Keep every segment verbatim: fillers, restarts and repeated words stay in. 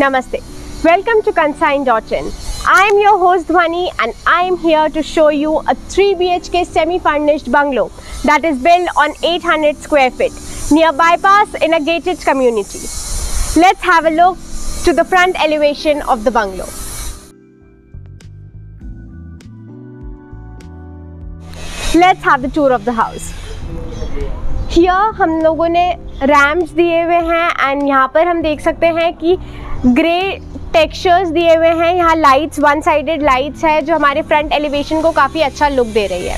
Namaste. Welcome to Consine dot in. I am your host Dhwani and I am here to show you a three B H K semi-furnished bungalow that is built on eight hundred square feet near bypass in a gated community. Let's have a look to the front elevation of the bungalow. Let's have the tour of the house. Here हम लोगों ने rams दिए हुए हैं and यहाँ पर हम देख सकते हैं कि ग्रे टेक्सचर्स दिए हुए हैं. यहाँ लाइट्स, वन साइडेड लाइट्स है जो हमारे फ्रंट एलिवेशन को काफ़ी अच्छा लुक दे रही है.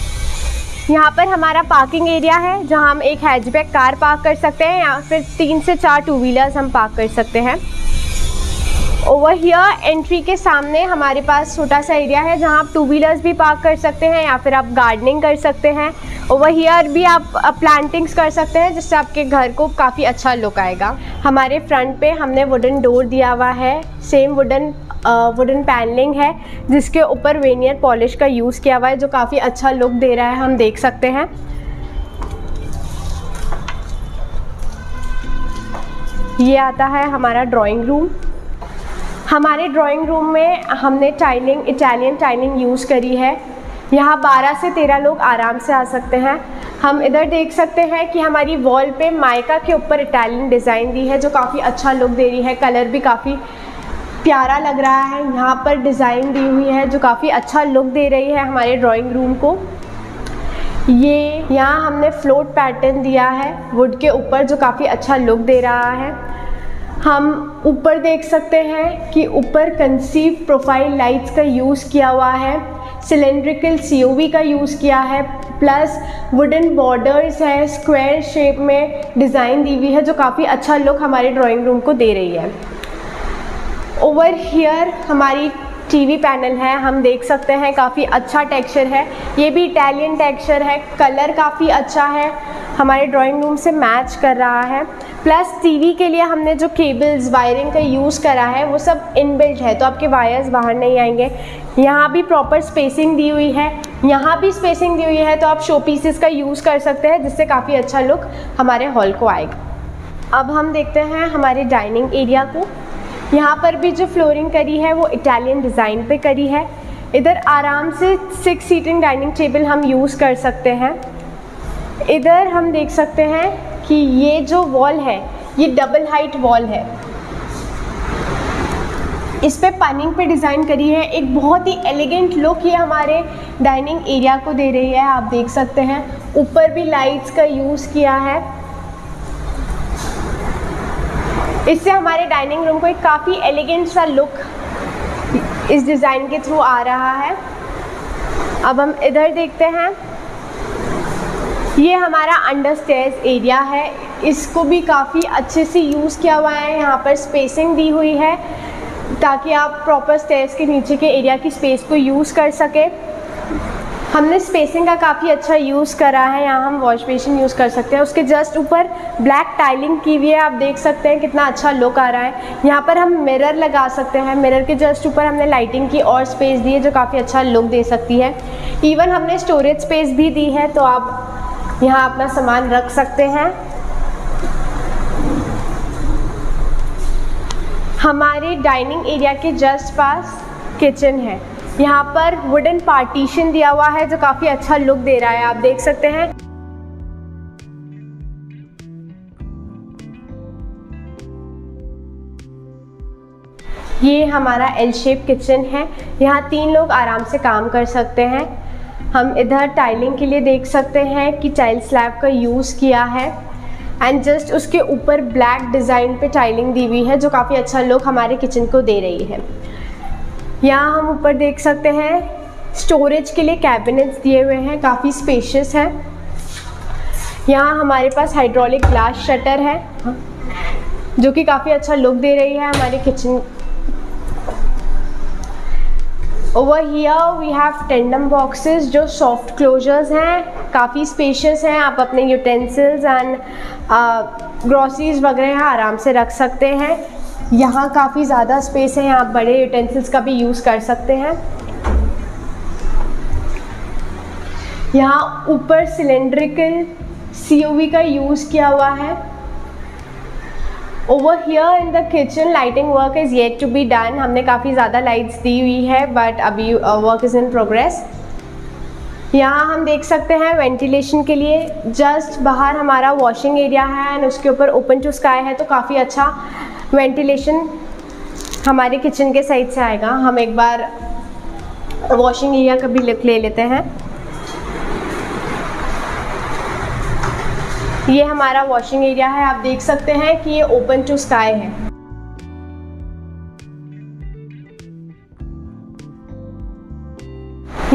यहाँ पर हमारा पार्किंग एरिया है जहाँ हम एक हैचबैक कार पार्क कर सकते हैं या फिर तीन से चार टू व्हीलर्स हम पार्क कर सकते हैं. ओवर हियर एंट्री के सामने हमारे पास छोटा सा एरिया है जहाँ आप टू व्हीलर्स भी पार्क कर सकते हैं या फिर आप गार्डनिंग कर सकते हैं. ओवर हियर भी आप प्लांटिंग्स कर सकते हैं जिससे आपके घर को काफ़ी अच्छा लुक आएगा. हमारे फ्रंट पे हमने वुडन डोर दिया हुआ है. सेम वुडन वुडन पैनलिंग है जिसके ऊपर वेनियर पॉलिश का यूज़ किया हुआ है जो काफ़ी अच्छा लुक दे रहा है. हम देख सकते हैं ये आता है हमारा ड्राइंग रूम. हमारे ड्राइंग रूम में हमने टाइलिंग, इटालियन टाइलिंग यूज़ करी है. यहाँ बारह से तेरह लोग आराम से आ सकते हैं. हम इधर देख सकते हैं कि हमारी वॉल पे माइका के ऊपर इटालियन डिज़ाइन दी है जो काफ़ी अच्छा लुक दे रही है. कलर भी काफ़ी प्यारा लग रहा है. यहाँ पर डिज़ाइन दी हुई है जो काफ़ी अच्छा लुक दे रही है हमारे ड्राइंग रूम को. ये यहाँ हमने फ्लोट पैटर्न दिया है वुड के ऊपर जो काफ़ी अच्छा लुक दे रहा है. हम ऊपर देख सकते हैं कि ऊपर कंसीव प्रोफाइल लाइट्स का यूज़ किया हुआ है. सिलेंड्रिकल सीओवी का यूज़ किया है प्लस वुडन बॉर्डर्स है स्क्वायर शेप में डिज़ाइन दी हुई है जो काफ़ी अच्छा लुक हमारे ड्राइंग रूम को दे रही है. ओवर हियर हमारी टीवी पैनल है. हम देख सकते हैं काफ़ी अच्छा टेक्सचर है. ये भी इटालियन टेक्सचर है. कलर काफ़ी अच्छा है, हमारे ड्राइंग रूम से मैच कर रहा है. प्लस टीवी के लिए हमने जो केबल्स वायरिंग का यूज़ करा है वो सब इनबिल्ट है तो आपके वायर्स बाहर नहीं आएंगे. यहाँ भी प्रॉपर स्पेसिंग दी हुई है, यहाँ भी स्पेसिंग दी हुई है तो आप शो पीसेस का यूज़ कर सकते हैं जिससे काफ़ी अच्छा लुक हमारे हॉल को आएगा. अब हम देखते हैं हमारे डाइनिंग एरिया को. यहाँ पर भी जो फ्लोरिंग करी है वो इटालियन डिज़ाइन पे करी है. इधर आराम से सिक्स सीटिंग डाइनिंग टेबल हम यूज़ कर सकते हैं. इधर हम देख सकते हैं कि ये जो वॉल है ये डबल हाइट वॉल है. इस पे पनिंग पे डिज़ाइन करी है. एक बहुत ही एलिगेंट लुक ये हमारे डाइनिंग एरिया को दे रही है. आप देख सकते हैं ऊपर भी लाइट्स का यूज़ किया है. इससे हमारे डाइनिंग रूम को एक काफ़ी एलिगेंट सा लुक इस डिज़ाइन के थ्रू आ रहा है. अब हम इधर देखते हैं ये हमारा अंडर स्टेयर्स एरिया है. इसको भी काफ़ी अच्छे से यूज़ किया हुआ है. यहाँ पर स्पेसिंग दी हुई है ताकि आप प्रॉपर स्टेयर्स के नीचे के एरिया की स्पेस को यूज़ कर सकें. हमने स्पेसिंग का काफ़ी अच्छा यूज़ करा है. यहाँ हम वॉश बेसिन यूज़ कर सकते हैं. उसके जस्ट ऊपर ब्लैक टाइलिंग की हुई है. आप देख सकते हैं कितना अच्छा लुक आ रहा है. यहाँ पर हम मिरर लगा सकते हैं. मिरर के जस्ट ऊपर हमने लाइटिंग की और स्पेस दी है जो काफ़ी अच्छा लुक दे सकती है. इवन हमने स्टोरेज स्पेस भी दी है तो आप यहाँ अपना सामान रख सकते हैं. हमारे डाइनिंग एरिया के जस्ट पास किचन है. यहाँ पर वुडन पार्टीशन दिया हुआ है जो काफ़ी अच्छा लुक दे रहा है. आप देख सकते हैं ये हमारा एल शेप किचन है. यहाँ तीन लोग आराम से काम कर सकते हैं. हम इधर टाइलिंग के लिए देख सकते हैं कि टाइल स्लैब का यूज़ किया है एंड जस्ट उसके ऊपर ब्लैक डिज़ाइन पे टाइलिंग दी हुई है जो काफ़ी अच्छा लुक हमारे किचन को दे रही है. यहाँ हम ऊपर देख सकते हैं स्टोरेज के लिए कैबिनेट्स दिए हुए हैं, काफ़ी स्पेशियस है. यहाँ हमारे पास हाइड्रोलिक ग्लास शटर है जो कि काफ़ी अच्छा लुक दे रही है हमारे kitchen. Over here we have tandem boxes जो सॉफ्ट क्लोजर्स हैं, काफ़ी स्पेशियस हैं. आप अपने यूटेंसिल्स एंड ग्रॉसरीज वगैरह आराम से रख सकते हैं. यहाँ काफ़ी ज़्यादा स्पेस है. आप बड़े यूटेंसिल्स का भी यूज़ कर सकते हैं. यहाँ ऊपर सिलेंड्रिकल सीओवी का यूज़ किया हुआ है over here in the kitchen lighting work is yet to be done. हमने काफ़ी ज़्यादा लाइट्स दी हुई है बट अभी वर्क इज़ इन प्रोग्रेस. यहाँ हम देख सकते हैं वेंटिलेशन के लिए जस्ट बाहर हमारा वॉशिंग एरिया है एंड उसके ऊपर ओपन टू स्काई है, तो काफ़ी अच्छा वेंटिलेशन हमारे किचन के साइड से आएगा. हम एक बार वॉशिंग एरिया का भी लुक ले लेते हैं. ये हमारा वॉशिंग एरिया है, आप देख सकते हैं कि ये ओपन टू स्काई है.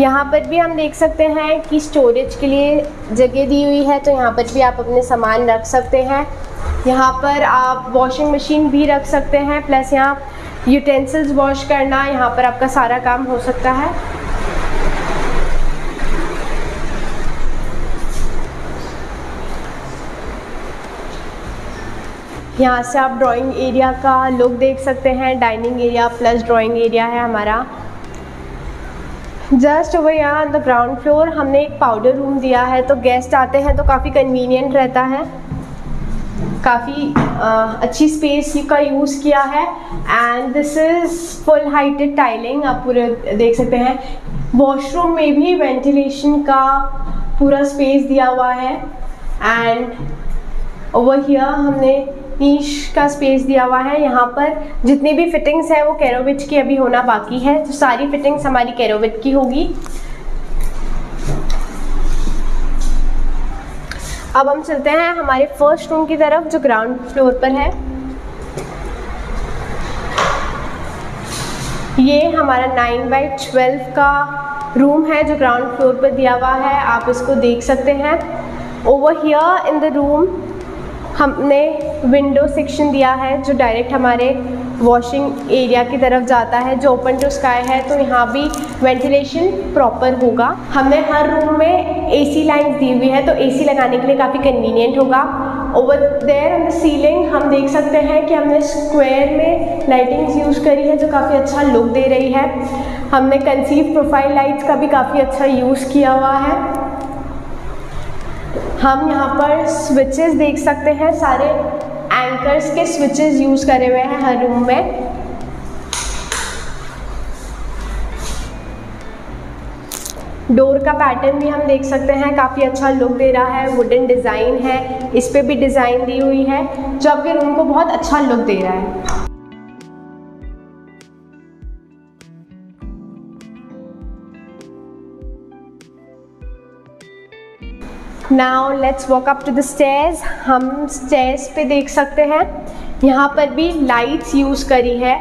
यहाँ पर भी हम देख सकते हैं कि स्टोरेज के लिए जगह दी हुई है, तो यहाँ पर भी आप अपने सामान रख सकते हैं. यहाँ पर आप वॉशिंग मशीन भी रख सकते हैं, प्लस यहाँ यूटेंसिल्स वॉश करना, यहाँ पर आपका सारा काम हो सकता है. यहाँ से आप ड्राइंग एरिया का लुक देख सकते हैं. Dining area plus drawing area है हमारा. जस्ट ओवर यहाँ द ग्राउंड फ्लोर हमने एक पाउडर रूम दिया है, तो गेस्ट आते हैं तो काफ़ी कन्वीनियंट रहता है. काफ़ी अच्छी स्पेस का यूज़ किया है and this is full heighted tiling, आप पूरे देख सकते हैं. वॉशरूम में भी वेंटिलेशन का पूरा स्पेस दिया हुआ है एंड ओवर हियर हमने नीश का स्पेस दिया हुआ है. यहाँ पर जितनी भी फिटिंग्स है वो कैरोविट की अभी होना बाकी है, तो सारी फिटिंग्स हमारी कैरोविट की होगी. अब हम चलते हैं हमारे फर्स्ट रूम की तरफ जो ग्राउंड फ्लोर पर है. ये हमारा नाइन बाई ट्वेल्व का रूम है जो ग्राउंड फ्लोर पर दिया हुआ है, आप इसको देख सकते हैं. Over here in the room हमने विंडो सेक्शन दिया है जो डायरेक्ट हमारे वॉशिंग एरिया की तरफ जाता है जो ओपन टू स्काई है, तो यहाँ भी वेंटिलेशन प्रॉपर होगा. हमने हर रूम में एसी लाइन्स दी हुई है, तो एसी लगाने के लिए काफ़ी कन्वीनियंट होगा. Over there in the ceiling हम देख सकते हैं कि हमने स्क्वायर में लाइटिंग्स यूज़ करी है जो काफ़ी अच्छा लुक दे रही है. हमने कंसीव प्रोफाइल लाइट्स का भी काफ़ी अच्छा यूज़ किया हुआ है. हम यहाँ पर स्विचेस देख सकते हैं, सारे एंकर्स के स्विचेस यूज़ करे हुए हैं हर रूम में. डोर का पैटर्न भी हम देख सकते हैं, काफ़ी अच्छा लुक दे रहा है. वुडन डिज़ाइन है, इस पे भी डिज़ाइन दी हुई है जो आपके रूम को बहुत अच्छा लुक दे रहा है. Now let's walk up to the stairs. हम स्टेयर्स पे देख सकते हैं, यहाँ पर भी लाइट्स यूज़ करी है.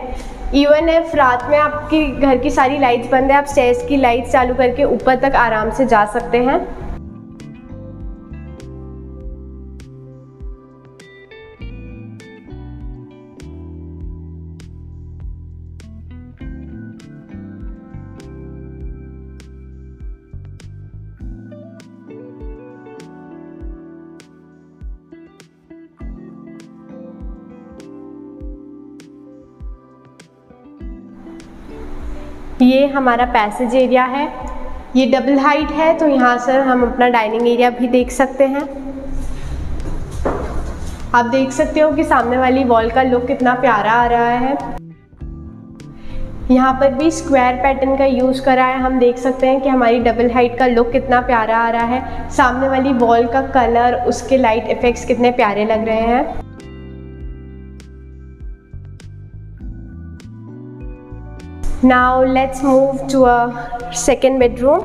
इवन इफ रात में आपकी घर की सारी लाइट्स बंद है, आप स्टेयर्स की लाइट्स चालू करके ऊपर तक आराम से जा सकते हैं. ये हमारा पैसेज एरिया है, ये डबल हाइट है, तो यहाँ से हम अपना डाइनिंग एरिया भी देख सकते हैं. आप देख सकते हो कि सामने वाली वॉल का लुक कितना प्यारा आ रहा है. यहाँ पर भी स्क्वायर पैटर्न का यूज़ करा है, हम देख सकते हैं कि हमारी डबल हाइट का लुक कितना प्यारा आ रहा है. सामने वाली वॉल का कलर, उसके लाइट इफ़ेक्ट्स कितने प्यारे लग रहे हैं. Now let's move to a second bedroom.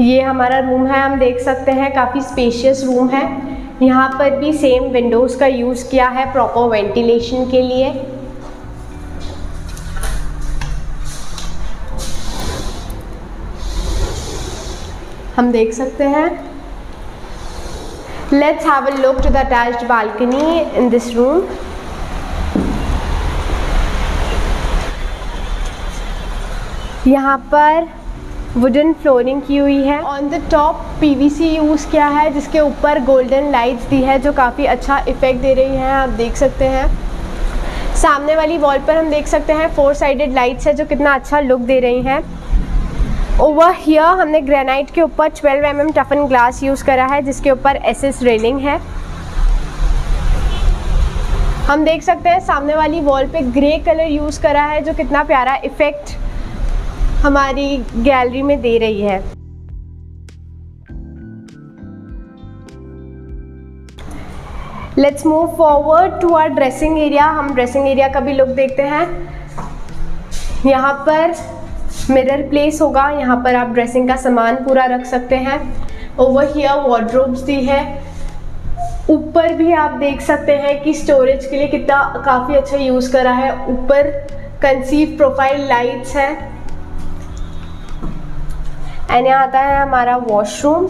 ये हमारा रूम है, हम देख सकते हैं काफ़ी स्पेशियस रूम है. यहाँ पर भी सेम विंडोज़ का यूज़ किया है प्रॉपर वेंटिलेशन के लिए. हम देख सकते हैं. Let's have a look to the attached balcony in this room. यहाँ पर वुडन फ्लोरिंग की हुई है. On the top PVC use किया है जिसके ऊपर गोल्डन लाइट्स दी है जो काफ़ी अच्छा इफेक्ट दे रही हैं, आप देख सकते हैं. सामने वाली वॉल पर हम देख सकते हैं फोर साइडेड लाइट्स है जो कितना अच्छा लुक दे रही हैं. ओवर हियर हमने ग्रेनाइट के ऊपर twelve M M toughen glass use करा है जिसके ऊपर एसएस रेलिंग है। हम देख सकते हैं सामने वाली वॉल पे ग्रे कलर यूज़ करा है जो कितना प्यारा इफ़ेक्ट हमारी गैलरी में दे रही है। Let's move forward to our dressing area. हम ड्रेसिंग एरिया का भी लुक देखते हैं। यहाँ पर मिरर प्लेस होगा, यहाँ पर आप ड्रेसिंग का सामान पूरा रख सकते हैं। ओवर हियर वार्डरोब्स दी है। ऊपर भी आप देख सकते हैं कि स्टोरेज के लिए कितना काफ़ी अच्छा यूज़ करा है। ऊपर कंसीव प्रोफाइल लाइट्स है एंड यहाँ आता है हमारा वॉशरूम।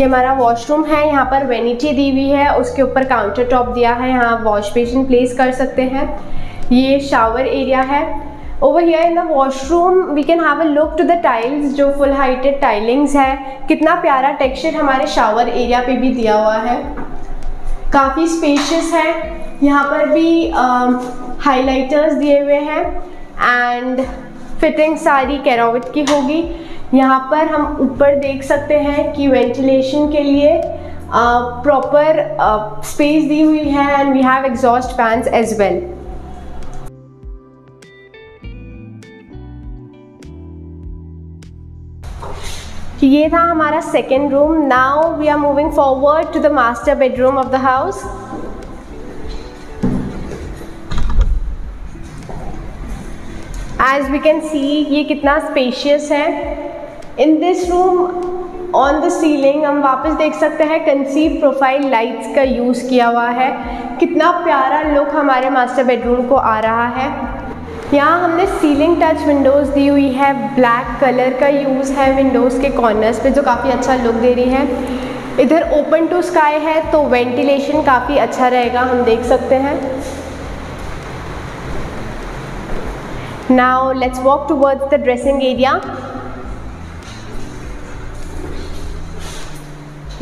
ये हमारा वॉशरूम है, यहाँ पर वैनिटी दी हुई है, उसके ऊपर काउंटर टॉप दिया है, यहाँ आप वॉश बेसिन प्लेस कर सकते हैं। ये शावर एरिया है। Over here in the washroom we can have a look to the tiles जो फुल हाइटेड टाइलिंग्स है। कितना प्यारा टेक्सचर हमारे शावर एरिया पे भी दिया हुआ है, काफ़ी स्पेशियस है। यहाँ पर भी हाइलाइटर्स दिए हुए हैं एंड फिटिंग सारी कैरोविट की होगी। यहाँ पर हम ऊपर देख सकते हैं कि वेंटिलेशन के लिए प्रॉपर स्पेस दी हुई है and we have exhaust fans as well. ये था हमारा second room. Now we are moving forward to the master bedroom of the house. As we can see ये कितना स्पेशियस है। In this room on the ceiling हम वापस देख सकते हैं कंसीव प्रोफाइल लाइट्स का यूज़ किया हुआ है। कितना प्यारा लुक हमारे मास्टर बेडरूम को आ रहा है। यहाँ हमने सीलिंग टच विंडोज़ दी हुई है, ब्लैक कलर का यूज़ है विंडोज़ के कॉर्नर्स पे जो काफ़ी अच्छा लुक दे रही है। इधर ओपन टू स्काई है तो वेंटिलेशन काफ़ी अच्छा रहेगा, हम देख सकते हैं। Now let's walk towards the dressing area.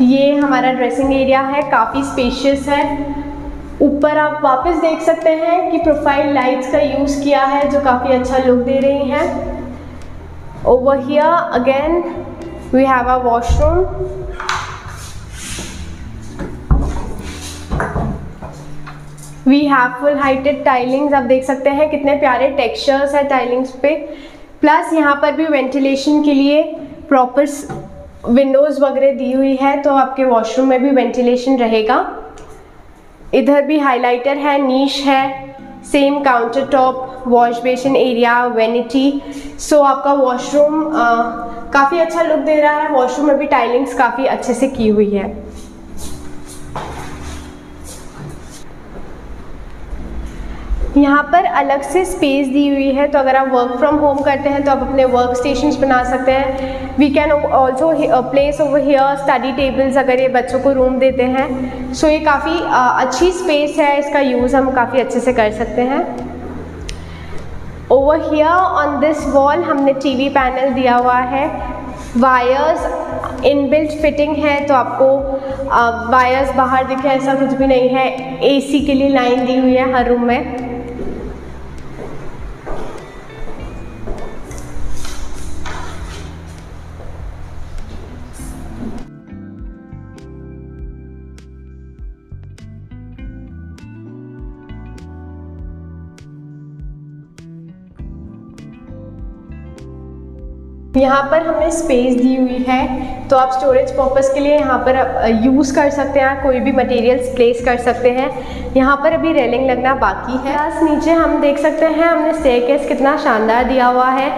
ये हमारा ड्रेसिंग एरिया है, काफ़ी स्पेशियस है। ऊपर आप वापस देख सकते हैं कि प्रोफाइल लाइट्स का यूज़ किया है जो काफ़ी अच्छा लुक दे रही हैं। Over here again we have a washroom. We have full heighted tilings, आप देख सकते हैं कितने प्यारे टेक्सचर्स है टाइलिंग्स पे। प्लस यहाँ पर भी वेंटिलेशन के लिए प्रॉपर विंडोज़ वगैरह दी हुई है तो आपके वॉशरूम में भी वेंटिलेशन रहेगा। इधर भी हाइलाइटर है, नीश है, same counter top, wash basin area, vanity. So आपका वॉशरूम काफ़ी अच्छा लुक दे रहा है। वॉशरूम में भी टाइलिंग्स काफ़ी अच्छे से की हुई है। यहाँ पर अलग से स्पेस दी हुई है तो अगर आप वर्क फ्रॉम होम करते हैं तो आप अपने वर्क स्टेशंस बना सकते हैं। We can also place over here study tables अगर ये बच्चों को रूम देते हैं। सो so ये काफ़ी अच्छी स्पेस है, इसका यूज़ हम काफ़ी अच्छे से कर सकते हैं। Over here on this wall हमने टीवी पैनल दिया हुआ है। वायर्स इनबिल्ट फिटिंग है तो आपको वायर्स बाहर दिखे ऐसा कुछ भी नहीं है। एसी के लिए लाइन दी हुई है हर रूम में। यहाँ पर हमने स्पेस दी हुई है तो आप स्टोरेज पर्पस के लिए यहाँ पर यूज़ कर सकते हैं, कोई भी मटेरियल्स प्लेस कर सकते हैं। यहाँ पर अभी रेलिंग लगना बाकी है। बस नीचे हम देख सकते हैं हमने स्टेयरकेस कितना शानदार दिया हुआ है,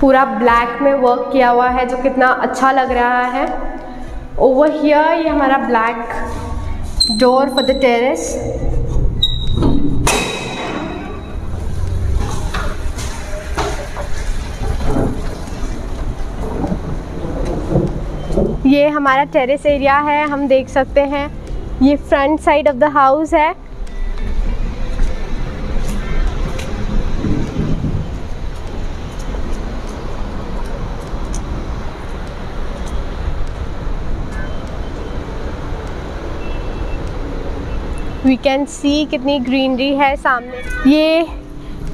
पूरा ब्लैक में वर्क किया हुआ है जो कितना अच्छा लग रहा है। ओवर हियर ये हमारा black door for the terrace. ये हमारा टेरेस एरिया है, हम देख सकते हैं। ये front side of the house है। वी कैन सी कितनी ग्रीनरी है सामने। ये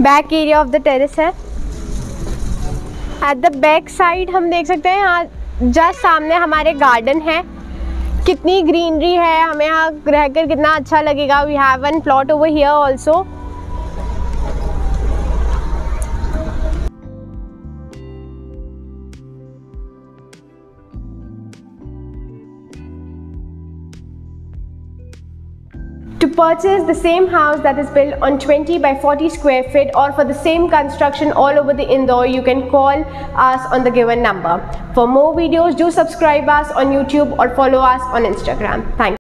back area of the terrace है। एट द बैक साइड हम देख सकते हैं यहाँ जस्ट सामने हमारे गार्डन है, कितनी ग्रीनरी है, हमें यहाँ रहकर कितना अच्छा लगेगा। We have one plot over here also. To purchase the same house that is built on twenty by forty square feet or for the same construction all over the Indore, you can call us on the given number. For more videos, do subscribe us on YouTube or follow us on Instagram. Thank you.